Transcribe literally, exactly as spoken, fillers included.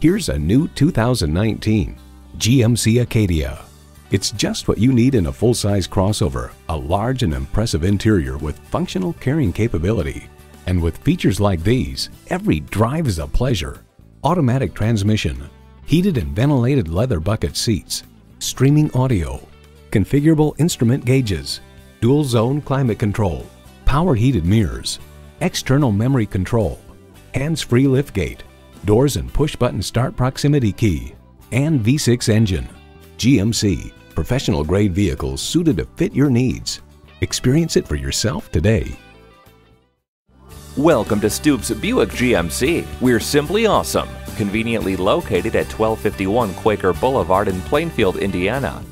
Here's a new two thousand nineteen G M C Acadia. It's just what you need in a full-size crossover, a large and impressive interior with functional carrying capability. And with features like these, every drive is a pleasure. Automatic transmission, heated and ventilated leather bucket seats, streaming audio, configurable instrument gauges, dual zone climate control, power heated mirrors, external memory control, hands-free liftgate, doors and push-button start proximity key, and V six engine. G M C. Professional grade vehicles suited to fit your needs. Experience it for yourself today. Welcome to Stoops Buick G M C. We're simply awesome. Conveniently located at twelve fifty-one Quaker Boulevard in Plainfield, Indiana.